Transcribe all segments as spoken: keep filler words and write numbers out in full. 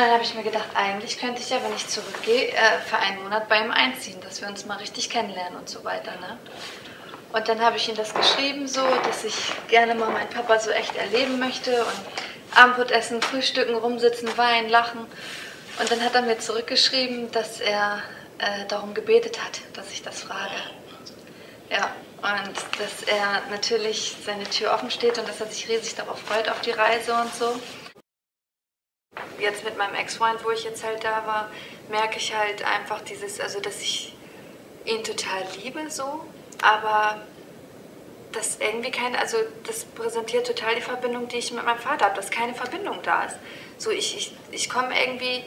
Und dann habe ich mir gedacht, eigentlich könnte ich ja, wenn ich zurückgehe, äh, für einen Monat bei ihm einziehen, dass wir uns mal richtig kennenlernen und so weiter, ne? Und dann habe ich ihm das geschrieben so, dass ich gerne mal meinen Papa so echt erleben möchte und Abendbrot essen, frühstücken, rumsitzen, weinen, lachen. Und dann hat er mir zurückgeschrieben, dass er äh, darum gebetet hat, dass ich das frage. Ja, und dass er natürlich seine Tür offen steht und dass er sich riesig darauf freut, auf die Reise und so. Jetzt mit meinem Ex-Freund, wo ich jetzt halt da war, merke ich halt einfach dieses, also dass ich ihn total liebe so. Aber das irgendwie keine, also das präsentiert total die Verbindung, die ich mit meinem Vater habe, dass keine Verbindung da ist. So, ich, ich, ich komme irgendwie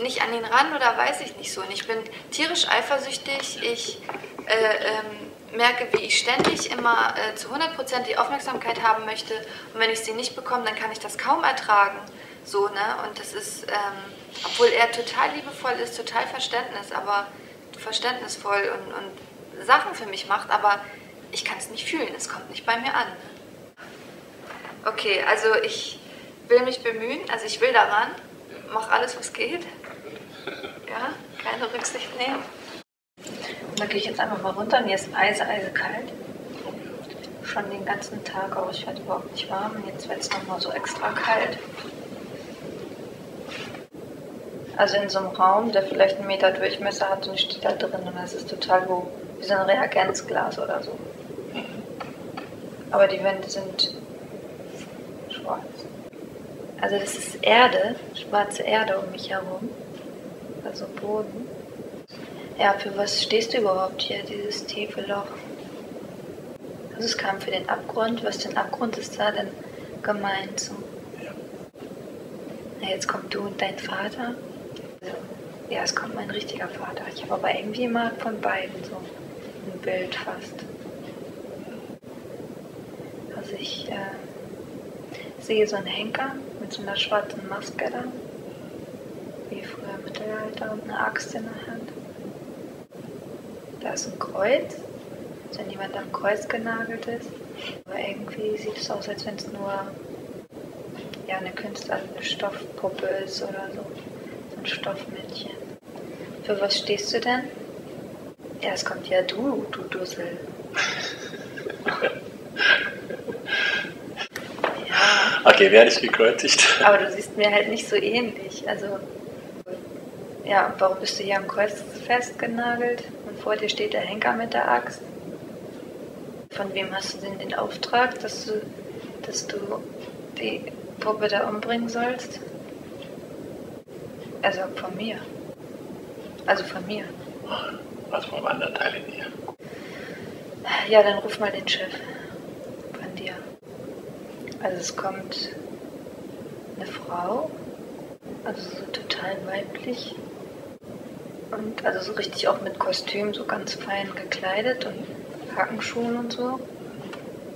nicht an ihn ran oder weiß ich nicht so. Und ich bin tierisch eifersüchtig, ich äh, ähm, merke, wie ich ständig immer äh, zu hundert Prozent die Aufmerksamkeit haben möchte. Und wenn ich sie nicht bekomme, dann kann ich das kaum ertragen. So, ne? Und das ist, ähm, obwohl er total liebevoll ist, total Verständnis, aber verständnisvoll und, und Sachen für mich macht, aber ich kann es nicht fühlen, es kommt nicht bei mir an. Okay, also ich will mich bemühen, also ich will daran, mach alles, was geht. Ja, keine Rücksicht nehmen. Und da gehe ich jetzt einfach mal runter, mir ist eise, eisekalt. Schon den ganzen Tag, aber ich werde überhaupt nicht warm und jetzt wird es nochmal so extra kalt. Also in so einem Raum, der vielleicht einen Meter Durchmesser hat und ich stehe da drin und es ist total so wie so ein Reagenzglas oder so. Aber die Wände sind schwarz. Also das ist Erde, schwarze Erde um mich herum, also Boden. Ja, für was stehst du überhaupt hier, dieses tiefe Loch? Also es kam für den Abgrund, was für ein Abgrund ist da denn gemeint? So. Ja, jetzt kommt du und dein Vater. Ja, es kommt mein richtiger Vater. Ich habe aber irgendwie immer von beiden so ein Bild fast. Also ich äh, sehe so einen Henker mit so einer schwarzen Maske da, wie früher im Mittelalter, und eine Axt in der Hand. Da ist ein Kreuz, als wenn jemand am Kreuz genagelt ist. Aber irgendwie sieht es aus, als wenn es nur ja, eine Künstler, eine Stoffpuppe ist oder so. Stoffmännchen. Für was stehst du denn? Ja, es kommt ja du, du Dussel. Ja. Okay, werde ich gekreuzigt. Aber du siehst mir halt nicht so ähnlich. Also, ja, warum bist du hier am Kreuz festgenagelt? Und vor dir steht der Henker mit der Axt. Von wem hast du denn den Auftrag, dass du, dass du die Puppe da umbringen sollst? Er sagt von mir. Also von mir. Was vom anderen Teil in dir? Ja, dann ruf mal den Chef von dir. Also es kommt eine Frau, also so total weiblich und also so richtig auch mit Kostüm, so ganz fein gekleidet und Hackenschuhen und so.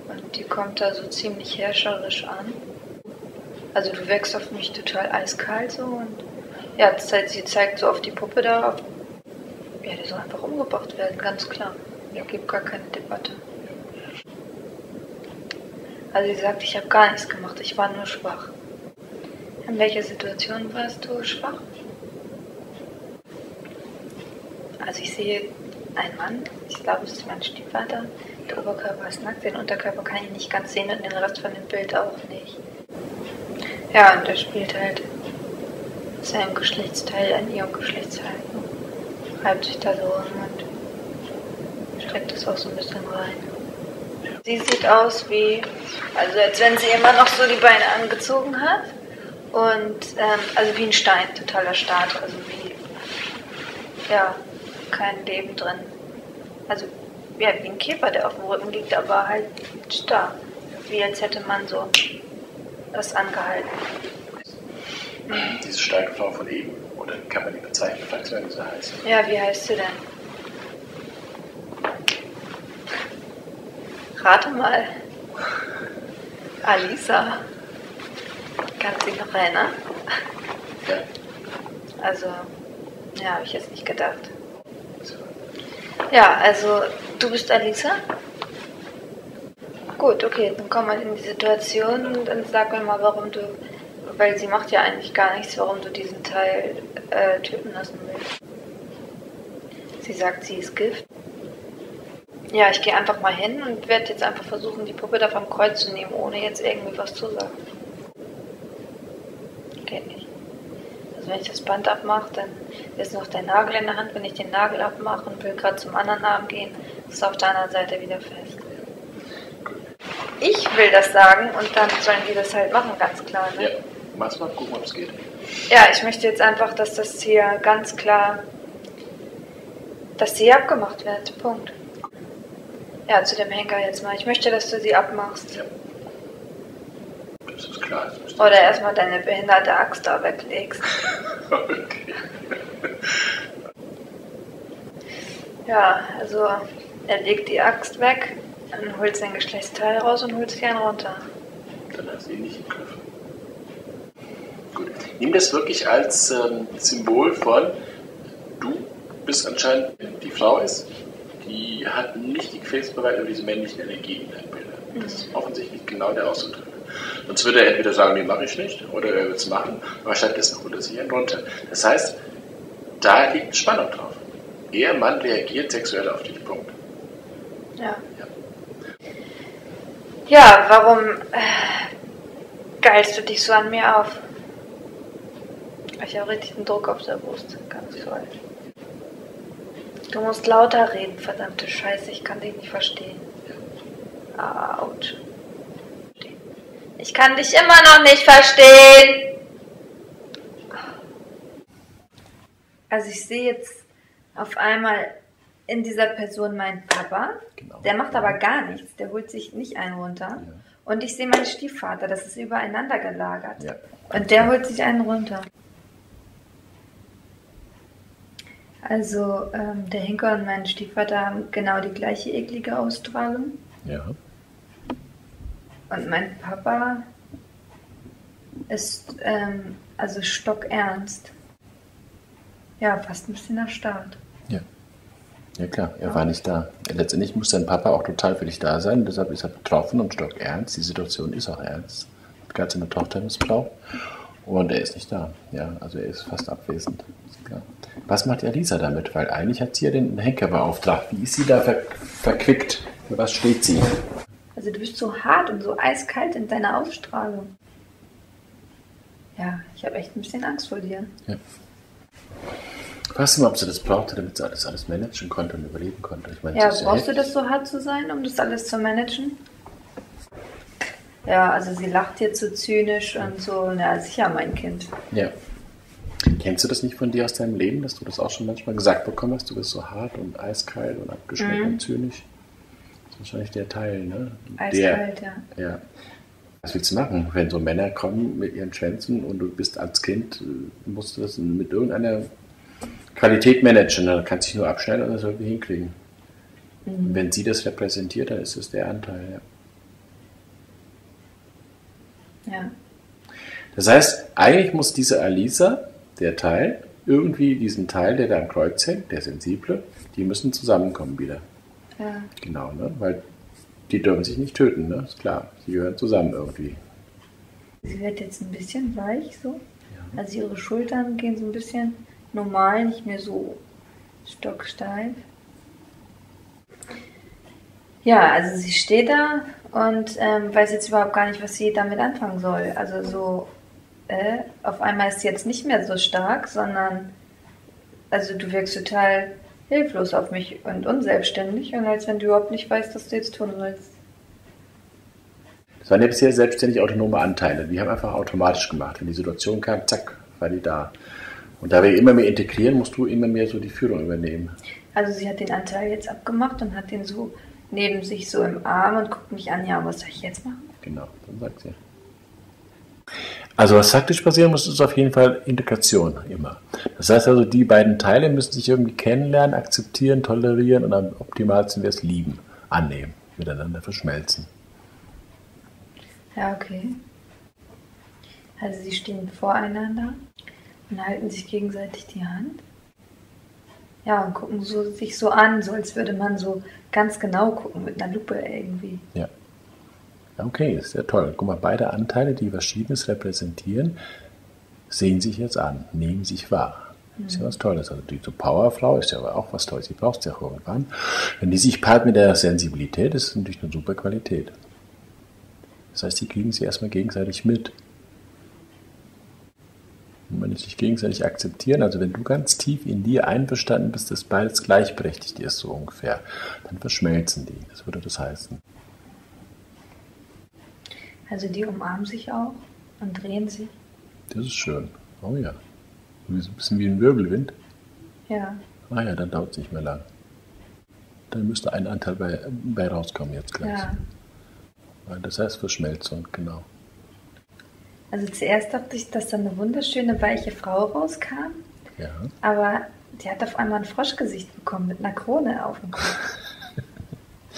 Und die kommt da so ziemlich herrscherisch an. Also du wirkst auf mich total eiskalt so und ja, das heißt, sie zeigt so auf die Puppe da, auf ja, die soll einfach umgebracht werden, ganz klar. Ja. Gibt gar keine Debatte. Also sie sagt, ich habe gar nichts gemacht, ich war nur schwach. In welcher Situation warst du schwach? Also ich sehe einen Mann, ich glaube, es ist mein Stiefvater. Der Oberkörper ist nackt, den Unterkörper kann ich nicht ganz sehen und den Rest von dem Bild auch nicht. Ja, und der spielt halt seinem Geschlechtsteil an ihrem Geschlechtsteil. Reibt sich da so rum und streckt es auch so ein bisschen rein. Sie sieht aus wie, also als wenn sie immer noch so die Beine angezogen hat und ähm, also wie ein Stein, totaler Staat, also wie, ja, kein Leben drin. Also ja, wie ein Käfer, der auf dem Rücken liegt, aber halt starr. Wie als hätte man so das angehalten. Diese starke Frau von eben, oder kann man die bezeichnen, falls man so heißt? Ja, wie heißt sie denn? Rate mal. Aliesa. Kannst du dich noch erinnern? Ja. Also, ja, habe ich jetzt nicht gedacht. Ja, also, du bist Aliesa? Gut, okay, dann komm mal in die Situation und dann sag mir mal, warum du weil sie macht ja eigentlich gar nichts, warum du diesen Teil äh, töten lassen willst. Sie sagt, sie ist Gift. Ja, ich gehe einfach mal hin und werde jetzt einfach versuchen, die Puppe da vom Kreuz zu nehmen, ohne jetzt irgendwie was zu sagen. Geht nicht. Also wenn ich das Band abmache, dann ist noch der Nagel in der Hand. Wenn ich den Nagel abmache und will gerade zum anderen Arm gehen, ist auf der anderen Seite wieder fest. Ich will das sagen und dann sollen die das halt machen, ganz klar. Ne? Ja, mach's mal, gucken, ob es geht. Ja, ich möchte jetzt einfach, dass das hier ganz klar, dass sie hier abgemacht wird. Punkt. Ja, zu dem Henker jetzt mal. Ich möchte, dass du sie abmachst. Ja. Das ist klar. Das ist Oder erstmal deine behinderte Axt da weglegst. Okay. Ja, also er legt die Axt weg, dann holt sein Geschlechtsteil raus und holt sich einen runter. Dann hast du ihn nicht im Griff. Gut. Nimm das wirklich als ähm, Symbol von, du bist anscheinend die Frau ist. Die hat nicht die Gefäßbereitschaft über diese männlichen Energien in den Bildern. Das ist offensichtlich genau der Ausdruck. Sonst würde er entweder sagen, nee, mache ich nicht, oder er würde es machen, aber stattdessen holt er sich einen runter. Das heißt, da liegt Spannung drauf. Er, Mann, reagiert sexuell auf diesen Punkt. Ja. Ja, ja, warum äh, geilst du dich so an mir auf? Ich habe richtig einen Druck auf der Brust, ganz toll. Du musst lauter reden, verdammte Scheiße, ich kann dich nicht verstehen. Ja. Autsch. Ich kann dich immer noch nicht verstehen. Also ich sehe jetzt auf einmal in dieser Person meinen Papa. Genau. Der macht aber gar nichts, der holt sich nicht einen runter. Ja. Und ich sehe meinen Stiefvater, das ist übereinander gelagert. Ja. Und der holt sich einen runter. Also ähm, der Henker und mein Stiefvater haben genau die gleiche eklige Ausstrahlung. Ja. Und mein Papa ist ähm, also stockernst. Ja, fast ein bisschen erstarrt. Ja, ja klar, er ja. war nicht da. Letztendlich muss dein Papa auch total für dich da sein. Deshalb ist er betroffen und stockernst. Die Situation ist auch ernst. Hat gerade seine Tochter missbraucht. Und er ist nicht da. Ja, also er ist fast abwesend. Ist klar. Was macht Aliesa damit? Weil eigentlich hat sie ja den Henker beauftragt. Wie ist sie da ver verquickt? Für was steht sie? Also du bist so hart und so eiskalt in deiner Ausstrahlung. Ja, ich habe echt ein bisschen Angst vor dir. Ja. Weißt du mal, ob sie das brauchte, damit sie alles, alles managen konnte und überleben konnte? Ich meine, ja, brauchst du das so hart zu sein, um das alles zu managen? Ja, also sie lacht jetzt so zynisch und so, na sicher, mein Kind. Ja. Kennst du das nicht von dir aus deinem Leben, dass du das auch schon manchmal gesagt bekommen hast? Du bist so hart und eiskalt und abgeschmeckt mhm. und zynisch. Das ist wahrscheinlich der Teil, ne? Eiskalt, der, ja. ja. Was willst du machen, wenn so Männer kommen mit ihren Schwänzen und du bist als Kind, musst du das mit irgendeiner Qualität managen, dann kannst du dich nur abschneiden und das irgendwie hinkriegen. Mhm. Und wenn sie das repräsentiert, dann ist das der Anteil, ja. Ja. Das heißt, eigentlich muss diese Aliesa, der Teil, irgendwie diesen Teil, der da am Kreuz hängt, der Sensible, die müssen zusammenkommen wieder. Ja. Genau, ne? Weil die dürfen sich nicht töten, ne? Ist klar, sie gehören zusammen irgendwie. Sie wird jetzt ein bisschen weich, so. Ja. Also ihre Schultern gehen so ein bisschen normal, nicht mehr so stocksteif. Ja, also sie steht da und ähm, weiß jetzt überhaupt gar nicht, was sie damit anfangen soll. Also so... Äh, auf einmal ist sie jetzt nicht mehr so stark, sondern also du wirkst total hilflos auf mich und unselbstständig und als wenn du überhaupt nicht weißt, was du jetzt tun sollst. Das waren ja bisher selbstständig autonome Anteile. Die haben einfach automatisch gemacht. Wenn die Situation kam, zack, war die da. Und da wir immer mehr integrieren, musst du immer mehr so die Führung übernehmen. Also sie hat den Anteil jetzt abgemacht und hat den so neben sich so im Arm und guckt mich an, ja, was soll ich jetzt machen? Genau, dann sagt sie. Also was faktisch passieren muss, ist auf jeden Fall Integration immer. Das heißt also, die beiden Teile müssen sich irgendwie kennenlernen, akzeptieren, tolerieren und am optimalsten wäre es lieben, annehmen, miteinander verschmelzen. Ja, okay. Also sie stehen voreinander und halten sich gegenseitig die Hand. Ja, und gucken so, sich so an, so als würde man so ganz genau gucken, mit einer Lupe irgendwie. Ja. Okay, sehr toll. Guck mal, beide Anteile, die Verschiedenes repräsentieren, sehen sich jetzt an, nehmen sich wahr. Mhm. Ist ja was Tolles. Also die Powerfrau ist ja aber auch was Tolles. Die brauchst du ja irgendwann. Wenn die sich paart mit der Sensibilität, ist es natürlich eine super Qualität. Das heißt, die kriegen sich erstmal gegenseitig mit. Und wenn die sich gegenseitig akzeptieren, also wenn du ganz tief in dir einverstanden bist, dass beides gleichberechtigt ist, so ungefähr, dann verschmelzen die. Das würde das heißen. Also die umarmen sich auch und drehen sich. Das ist schön. Oh ja. Ein bisschen wie ein Wirbelwind. Ja. Ah ja, dann dauert es nicht mehr lang. Dann müsste ein Anteil bei, bei rauskommen jetzt gleich. Ja. Das heißt Verschmelzung, genau. Also zuerst dachte ich, dass da eine wunderschöne, weiche Frau rauskam. Ja. Aber die hat auf einmal ein Froschgesicht bekommen mit einer Krone auf dem Kopf.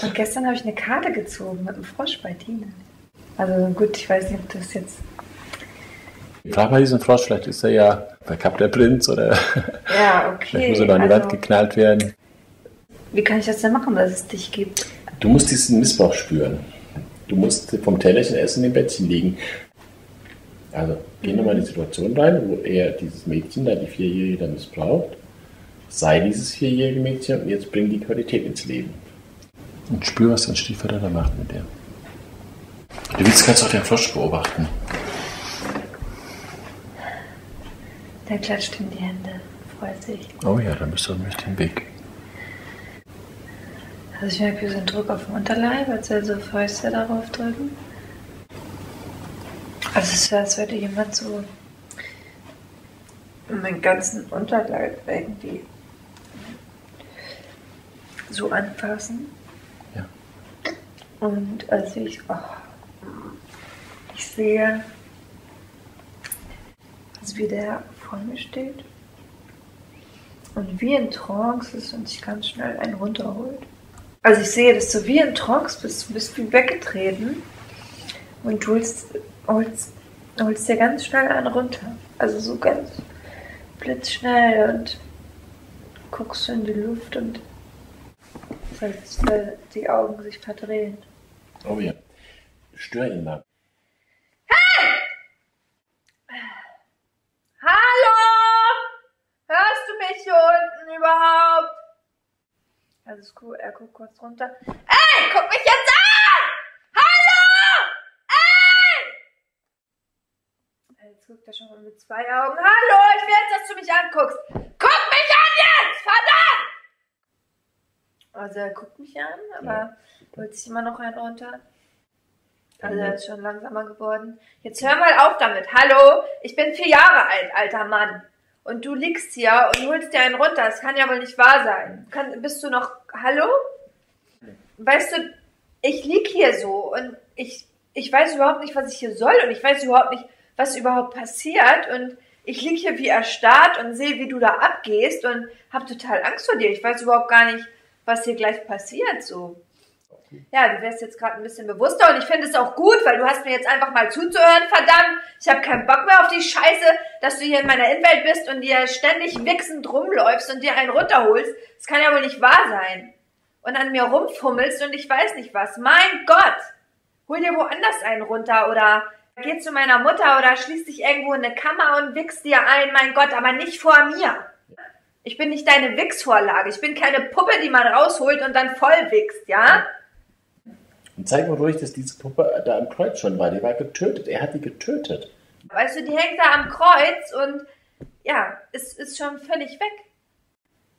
Und gestern habe ich eine Karte gezogen mit einem Frosch bei Tine. Also gut, ich weiß nicht, ob das jetzt... Frag mal diesen Frosch, vielleicht ist er ja verkappt der Prinz oder ja, okay. Vielleicht muss er noch an die also, Wand geknallt werden. Wie kann ich das denn machen, dass es dich gibt? Du musst diesen Missbrauch spüren. Du musst vom Tellerchen essen in den Bettchen liegen. Also geh nochmal in die Situation rein, wo er dieses Mädchen, da die Vierjährige, dann missbraucht. Sei dieses vierjährige Mädchen und jetzt bring die Qualität ins Leben. Und spür, was dein Stiefvater da macht mit dir. Du willst, kannst auch den Frosch beobachten. Der klatscht ihm die Hände, freut sich. Oh ja, dann bist du nämlich den Weg. Also ich merke so einen Druck auf dem Unterleib, als er so Fäuste darauf drücken. Also es wäre, als würde jemand so meinen ganzen Unterleib irgendwie so anfassen. Ja. Und als ich, oh, ich sehe, also wie der vor mir steht und wie in Trance ist und sich ganz schnell einen runterholt. Also ich sehe, dass du wie in Trance bist, du bist wie weggetreten und du holst, holst, holst dir ganz schnell einen runter. Also so ganz blitzschnell und guckst in die Luft und als weil die Augen sich verdrehen. Oh ja, stör ihn mal. Hey! Hallo! Hörst du mich hier unten überhaupt? Also ist cool, er guckt kurz runter. Ey, guck mich jetzt an! Hallo! Ey! Jetzt guckt er schon mit zwei Augen. Hallo, ich will jetzt, dass du mich anguckst. Guck mich an jetzt, verdammt! Also er guckt mich an, aber holt sich immer noch einen runter. Also er ist schon langsamer geworden. Jetzt hör mal auf damit. Hallo, ich bin vier Jahre alt, alter Mann. Und du liegst hier und holst dir einen runter. Das kann ja wohl nicht wahr sein. Kann, bist du noch... Hallo? Weißt du, ich lieg hier so und ich, ich weiß überhaupt nicht, was ich hier soll. Und ich weiß überhaupt nicht, was überhaupt passiert. Und ich lieg hier wie erstarrt und sehe, wie du da abgehst. Und habe total Angst vor dir. Ich weiß überhaupt gar nicht, was hier gleich passiert. So. Ja, du wärst jetzt gerade ein bisschen bewusster. Und ich finde es auch gut, weil du hast mir jetzt einfach mal zuzuhören, verdammt. Ich habe keinen Bock mehr auf die Scheiße, dass du hier in meiner Innenwelt bist und dir ständig wichsend rumläufst und dir einen runterholst. Das kann ja wohl nicht wahr sein. Und an mir rumfummelst und ich weiß nicht was. Mein Gott! Hol dir woanders einen runter oder geh zu meiner Mutter oder schließ dich irgendwo in eine Kammer und wichst dir ein. Mein Gott, aber nicht vor mir. Ich bin nicht deine Wichsvorlage. Ich bin keine Puppe, die man rausholt und dann voll wichst, ja? Und zeig mir ruhig, dass diese Puppe da am Kreuz schon war. Die war getötet. Er hat die getötet. Weißt du, die hängt da am Kreuz und ja, es ist, ist schon völlig weg.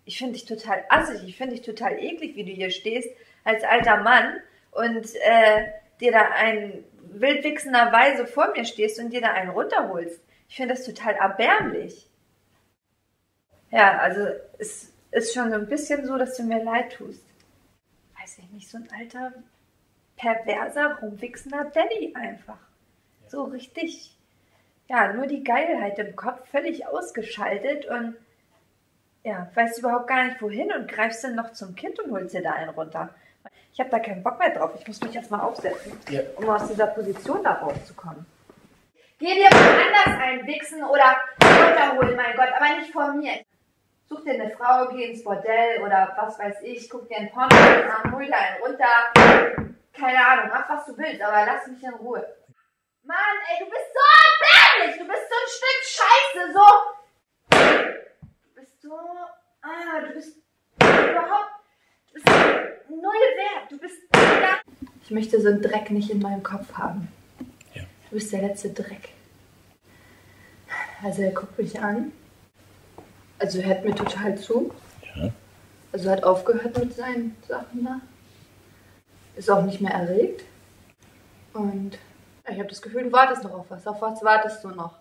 Ich finde dich total assig. Ich finde dich total eklig, wie du hier stehst als alter Mann und äh, dir da ein wildwichsender Weise vor mir stehst und dir da einen runterholst. Ich finde das total erbärmlich. Ja, also es ist schon so ein bisschen so, dass du mir leid tust. Weiß ich nicht, so ein alter... perverser, rumwichsender Daddy einfach. So richtig. Ja, nur die Geilheit im Kopf, völlig ausgeschaltet und ja, weißt überhaupt gar nicht wohin und greifst dann noch zum Kind und holst dir da einen runter. Ich habe da keinen Bock mehr drauf. Ich muss mich erstmal aufsetzen, ja, um aus dieser Position da rauszukommen. Geh dir woanders einwichsen oder runterholen, mein Gott, aber nicht vor mir. Such dir eine Frau, geh ins Bordell oder was weiß ich, guck dir einen Porno an, hol dir einen runter. Keine Ahnung, mach was du willst, aber lass mich in Ruhe. Mann, ey, du bist so erbärmlich! Du bist so ein Stück Scheiße, so... Du bist so... Ah, du bist... Überhaupt... Du bist null wert, du bist... Ich möchte so einen Dreck nicht in meinem Kopf haben. Ja. Du bist der letzte Dreck. Also er guckt mich an. Also er hört mir total zu. Ja. Also er hat aufgehört mit seinen Sachen da. Ist auch nicht mehr erregt. Und ich habe das Gefühl, du wartest noch auf was. Auf was wartest du noch?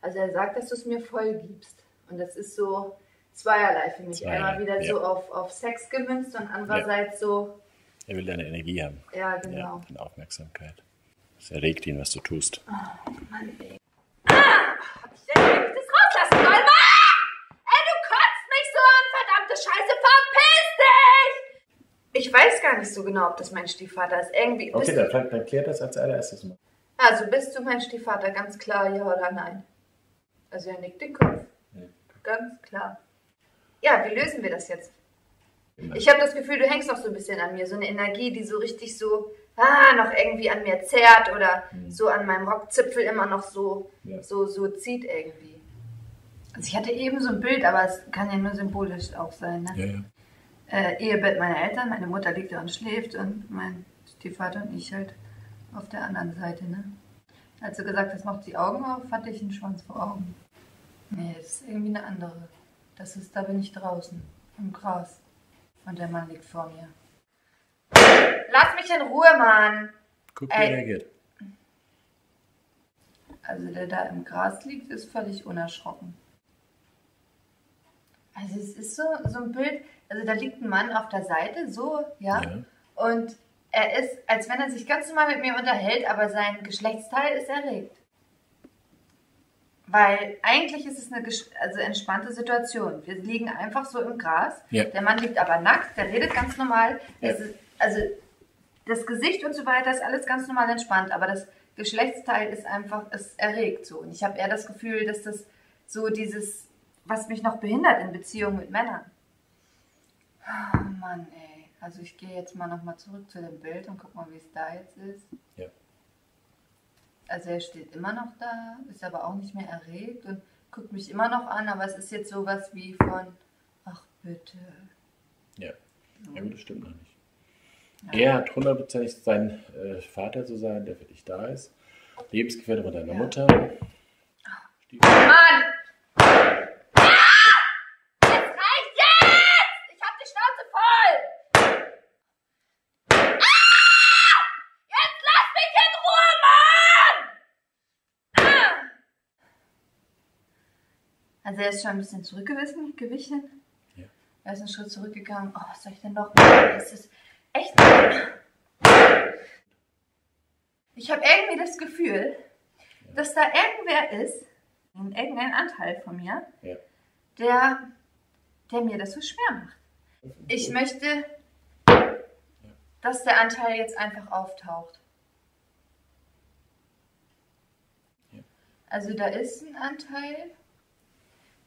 Also er sagt, dass du es mir voll gibst. Und das ist so zweierlei für mich. Zweierlei. Einmal wieder ja. so auf, auf Sex gemünzt und andererseits ja. so... Er will deine Energie haben. Ja, genau. Ja, deine Aufmerksamkeit. Das erregt ihn, was du tust. Oh, Mann, ey. Ah! Hab ich denn nicht das rauslassen sollen? Mann! Ey, du kotzt mich so an, verdammte Scheiße, verpiss dich! Ich weiß gar nicht so genau, ob das mein Stiefvater ist. Irgendwie. Okay, dann, du... dann klär das als allererstes mal. Also bist du mein Stiefvater, ganz klar, ja oder nein? Also er nickt den Kopf. Ja. Ganz klar. Ja, wie lösen wir das jetzt? Ich habe das Gefühl, du hängst noch so ein bisschen an mir. So eine Energie, die so richtig so, ah, noch irgendwie an mir zerrt oder mhm. so an meinem Rockzipfel immer noch so, ja. so, so zieht irgendwie. Also ich hatte eben so ein Bild, aber es kann ja nur symbolisch auch sein. Ne? Ja, ja. Äh, Ehebett meiner Eltern, meine Mutter liegt da und schläft und mein Stiefvater und ich halt auf der anderen Seite. Ne? Als du gesagt hast, mach die Augen auf, hatte ich einen Schwanz vor Augen. Nee, das ist irgendwie eine andere. Das ist, da bin ich draußen, im Gras. Und der Mann liegt vor mir. Lass mich in Ruhe, Mann! Guck, wie der geht. Also der da im Gras liegt, ist völlig unerschrocken. Also es ist so, so ein Bild, also da liegt ein Mann auf der Seite, so, ja? ja. Und er ist, als wenn er sich ganz normal mit mir unterhält, aber sein Geschlechtsteil ist erregt. Weil eigentlich ist es eine also entspannte Situation. Wir liegen einfach so im Gras. Ja. Der Mann liegt aber nackt, der redet ganz normal. Ja. Es ist, also das Gesicht und so weiter ist alles ganz normal entspannt, aber das Geschlechtsteil ist einfach, ist erregt so. Und ich habe eher das Gefühl, dass das so dieses, was mich noch behindert in Beziehungen mit Männern. Oh Mann, ey. Also ich gehe jetzt mal nochmal zurück zu dem Bild und guck mal, wie es da jetzt ist. Ja. Also er steht immer noch da, ist aber auch nicht mehr erregt und guckt mich immer noch an, aber es ist jetzt sowas wie von, ach bitte. Ja, so. Ja, das stimmt noch nicht. Ja. Er hat hundertprozentig seinen äh, Vater zu sein, der für dich da ist. Lebensgefährte von deiner ja. Mutter. Oh. Mann! Ah! Jetzt reicht jetzt! Ich hab die Schnauze voll! Also er ist schon ein bisschen zurückgewichen, gewichen. Ja. Er ist einen Schritt zurückgegangen. Oh, was soll ich denn noch machen? Es ist echt... Ich habe irgendwie das Gefühl, ja. dass da irgendwer ist, irgendein Anteil von mir, ja. der, der mir das so schwer macht. Ich möchte, ja. dass der Anteil jetzt einfach auftaucht. Ja. Also da ist ein Anteil...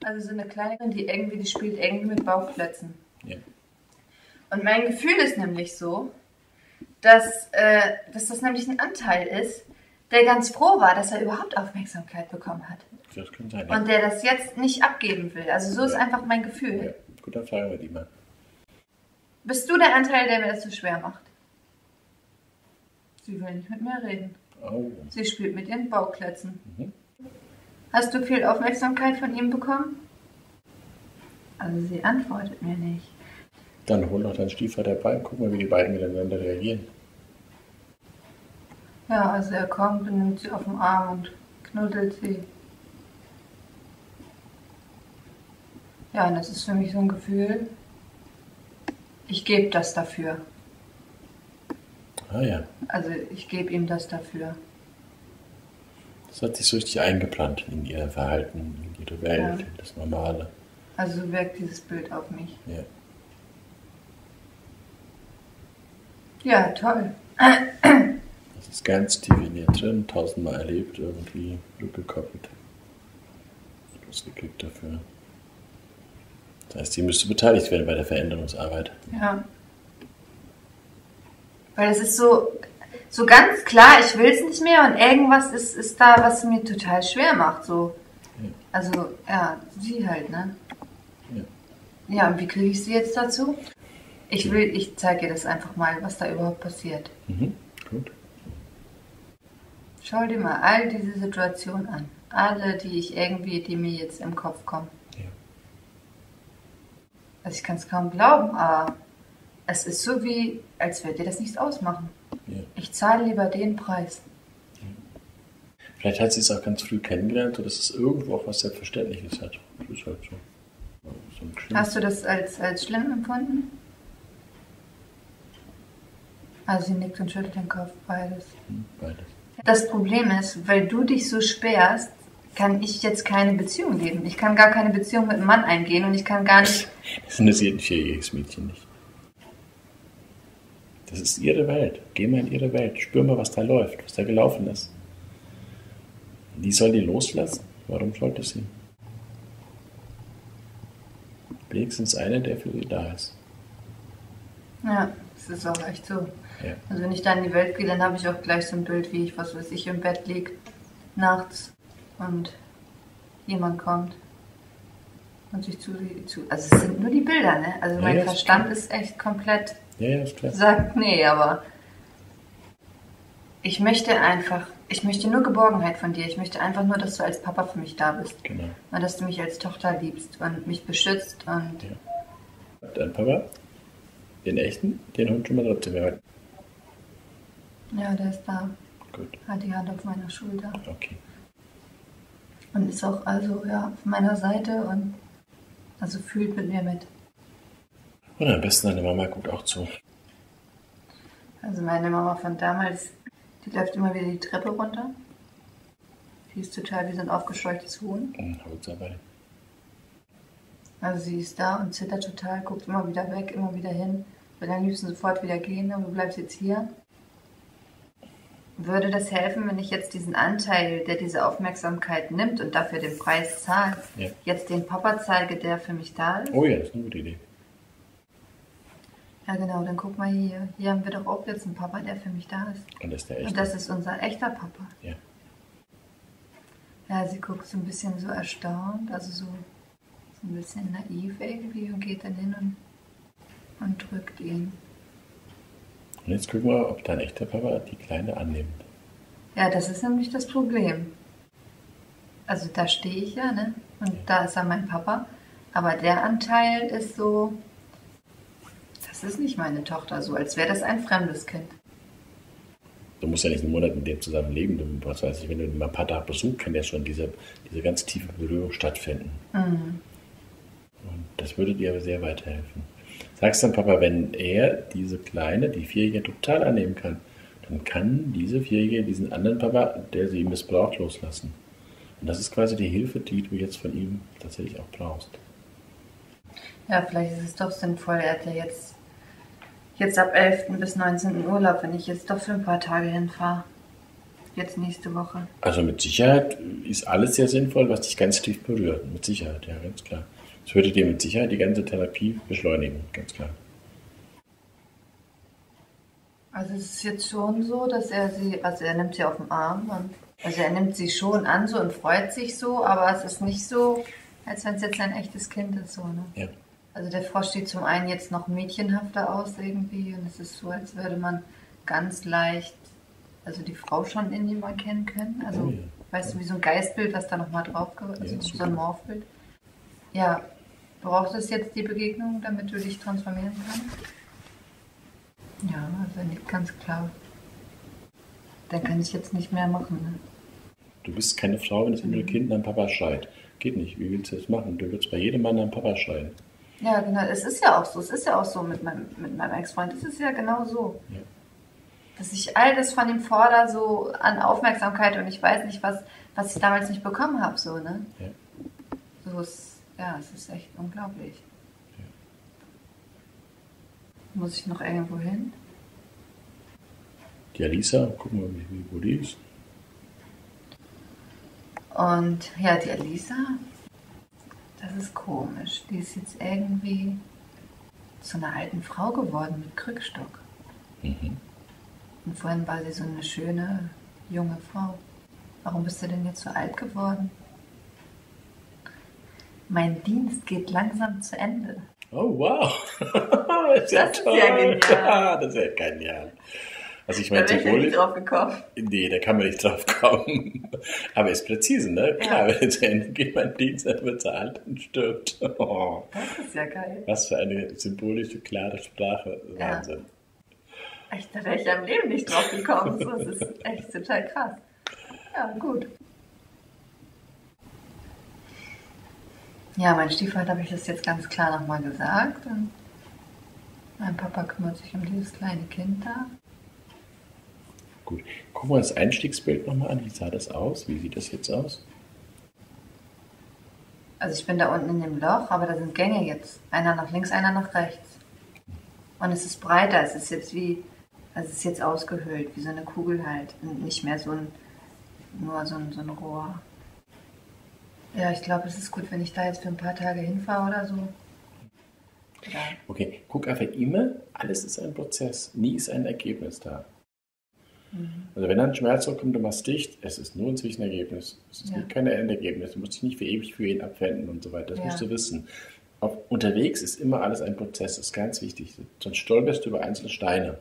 Also so eine kleine, die irgendwie, die spielt irgendwie mit Bauchplätzen. Ja. Und mein Gefühl ist nämlich so, dass, äh, dass das nämlich ein Anteil ist, der ganz froh war, dass er überhaupt Aufmerksamkeit bekommen hat. Das kann sein. Ja. Und der das jetzt nicht abgeben will. Also so ja. ist einfach mein Gefühl. Ja. Guter Frage bei dir, Mann. Bist du der Anteil, der mir das so schwer macht? Sie will nicht mit mir reden. Oh. Sie spielt mit ihren Bauchplätzen. Mhm. Hast du viel Aufmerksamkeit von ihm bekommen? Also sie antwortet mir nicht. Dann hol noch deinen Stiefvater bei und guck mal, wie die beiden miteinander reagieren. Ja, also er kommt und nimmt sie auf den Arm und knuddelt sie. Ja, und das ist für mich so ein Gefühl, ich gebe das dafür. Ah ja. Also ich gebe ihm das dafür. Das hat sich so richtig eingeplant in ihr Verhalten, in ihre Welt, ja. in das Normale. Also so wirkt dieses Bild auf mich. Ja. Ja, toll. Das ist ganz tief in ihr drin, tausendmal erlebt, irgendwie rückgekoppelt. Losgekriegt dafür. Das heißt, sie müsste beteiligt werden bei der Veränderungsarbeit. Ja. Weil es ist so, so ganz klar, ich will es nicht mehr und irgendwas ist, ist da, was mir total schwer macht. So. Also, ja, sie halt, ne? Ja, ja, und wie kriege ich sie jetzt dazu? Ich will, ich zeige dir das einfach mal, was da überhaupt passiert. Mhm, gut. Schau dir mal all diese Situationen an. Alle, die ich irgendwie, die mir jetzt im Kopf kommen. Ja. Also ich kann es kaum glauben, aber es ist so wie, als würde dir das nichts ausmachen. Ja. Ich zahle lieber den Preis. Ja. Vielleicht hat sie es auch ganz früh kennengelernt, dass es irgendwo auch was Selbstverständliches hat. Das ist halt so. So hast du das als, als schlimm empfunden? Also sie nickt und schüttelt den Kopf, beides. Beides. Das Problem ist, weil du dich so sperrst, kann ich jetzt keine Beziehung leben. Ich kann gar keine Beziehung mit einem Mann eingehen und ich kann gar nicht... Das interessiert ein vierjähriges Mädchen nicht. Das ist ihre Welt. Geh mal in ihre Welt. Spür mal, was da läuft, was da gelaufen ist. Die soll die loslassen. Warum sollte sie? Wenigstens einer, der für sie da ist. Ja, das ist auch echt so. Ja. Also wenn ich da in die Welt gehe, dann habe ich auch gleich so ein Bild, wie ich, was weiß ich, im Bett liege, nachts und jemand kommt und sich zu... zu also es sind nur die Bilder, ne? Also ja, mein ja, Verstand ist, ist echt komplett... Ja, ja, ist klar. Sagt, nee, aber... Ich möchte einfach... Ich möchte nur Geborgenheit von dir. Ich möchte einfach nur, dass du als Papa für mich da bist. Genau. Und dass du mich als Tochter liebst und mich beschützt und... Ja. Dein Papa, den echten, den Hund schon mal drauf zu werden. Ja, der ist da. Gut. Hat die Hand auf meiner Schulter. Okay. Und ist auch also ja auf meiner Seite und also fühlt mit mir mit. Und am besten deine Mama guckt auch zu. Also meine Mama von damals, die läuft immer wieder die Treppe runter. Die ist total wie so ein aufgescheuchtes Huhn. Mhm, hab's dabei. Also sie ist da und zittert total, guckt immer wieder weg, immer wieder hin. Will am liebsten sofort wieder gehen, aber du bleibst jetzt hier. Würde das helfen, wenn ich jetzt diesen Anteil, der diese Aufmerksamkeit nimmt und dafür den Preis zahlt, ja, jetzt den Papa zeige, der für mich da ist? Oh ja, das ist eine gute Idee. Ja genau, dann guck mal hier. Hier haben wir doch auch jetzt einen Papa, der für mich da ist. Und das ist der echte. Und das ist unser echter Papa. Ja. Ja, sie guckt so ein bisschen so erstaunt, also so, so ein bisschen naiv irgendwie und geht dann hin und, und drückt ihn. Und jetzt gucken wir, ob dein echter Papa die Kleine annimmt. Ja, das ist nämlich das Problem. Also da stehe ich ja, ne? Und ja, da ist ja mein Papa. Aber der Anteil ist so, das ist nicht meine Tochter, so als wäre das ein fremdes Kind. Du musst ja nicht einen Monat mit dem zusammen leben. Du, was weiß ich, wenn du mal ein paar Tage besuchst, kann ja schon diese, diese ganz tiefe Berührung stattfinden. Mhm. Und das würde dir aber sehr weiterhelfen. Sagst dann Papa, wenn er diese Kleine, die Vierjährige, total annehmen kann, dann kann diese Vierjährige diesen anderen Papa, der sie missbraucht, loslassen. Und das ist quasi die Hilfe, die du jetzt von ihm tatsächlich auch brauchst. Ja, vielleicht ist es doch sinnvoll. Er hat ja jetzt, jetzt ab elften bis neunzehnten Urlaub, wenn ich jetzt doch für ein paar Tage hinfahre. Jetzt nächste Woche. Also mit Sicherheit ist alles sehr sinnvoll, was dich ganz tief berührt. Mit Sicherheit, ja, ganz klar. Das würde dir mit Sicherheit die ganze Therapie beschleunigen, ganz klar. Also es ist jetzt schon so, dass er sie, also er nimmt sie auf den Arm, und, also er nimmt sie schon an so und freut sich so, aber es ist nicht so, als wenn es jetzt ein echtes Kind ist, so, ne? Ja. Also der Frosch sieht zum einen jetzt noch mädchenhafter aus irgendwie und es ist so, als würde man ganz leicht, also die Frau schon in ihm erkennen können, also oh, ja, weißt du, wie so ein Geistbild, was da nochmal drauf, also ja, so ein Morphbild. Ja, braucht es jetzt die Begegnung, damit du dich transformieren kannst? Ja, also nicht ganz klar. Dann kann ich jetzt nicht mehr machen. Ne? Du bist keine Frau, wenn das innere Kind nach Papa schreit. Geht nicht, wie willst du das machen? Du würdest bei jedem Mann nach Papa schreien. Ja, genau, es ist ja auch so. Es ist ja auch so mit meinem, mit meinem Ex-Freund. Es ist ja genau so. Ja. Dass ich all das von ihm fordere, so an Aufmerksamkeit und ich weiß nicht, was, was ich damals nicht bekommen habe. So, ne? Ja. So ist Ja, es ist echt unglaublich. Ja. Muss ich noch irgendwo hin? Die Aliesa, gucken wir mal, wie die ist. Und ja, die Aliesa, das ist komisch. Die ist jetzt irgendwie zu einer alten Frau geworden mit Krückstock. Mhm. Und vorhin war sie so eine schöne, junge Frau. Warum bist du denn jetzt so alt geworden? Mein Dienst geht langsam zu Ende. Oh, wow. Das ist ja, das ist ja genial. Das ist ja genial. Also ich meine, da bin ich nicht drauf gekommen. Nee, da kann man nicht drauf kommen. Aber ist präzise, ne? Ja. Klar, wenn es zu Ende geht, mein Dienst, dann wird zu alt und stirbt. Oh. Das ist ja geil. Was für eine symbolische, klare Sprache. Wahnsinn. Ja. Ich, da wäre ich am Leben nicht drauf gekommen. Das ist echt total krass. Ja, gut. Ja, mein Stiefvater habe ich das jetzt ganz klar nochmal gesagt. Und mein Papa kümmert sich um dieses kleine Kind da. Gut, gucken wir das Einstiegsbild nochmal an. Wie sah das aus? Wie sieht das jetzt aus? Also ich bin da unten in dem Loch, aber da sind Gänge jetzt. Einer nach links, einer nach rechts. Und es ist breiter, es ist jetzt wie, also es ist jetzt ausgehöhlt, wie so eine Kugel halt. Und nicht mehr so ein, nur so ein, so ein Rohr. Ja, ich glaube, es ist gut, wenn ich da jetzt für ein paar Tage hinfahre oder so. Ja. Okay, guck einfach immer, alles ist ein Prozess, nie ist ein Ergebnis da. Mhm. Also wenn ein Schmerz hochkommt, du machst dicht, es ist nur ein Zwischenergebnis. Es ist ja kein Endergebnis, du musst dich nicht für ewig für ihn abwenden und so weiter, das ja musst du wissen. Auch unterwegs ist immer alles ein Prozess, das ist ganz wichtig, sonst stolperst du über einzelne Steine.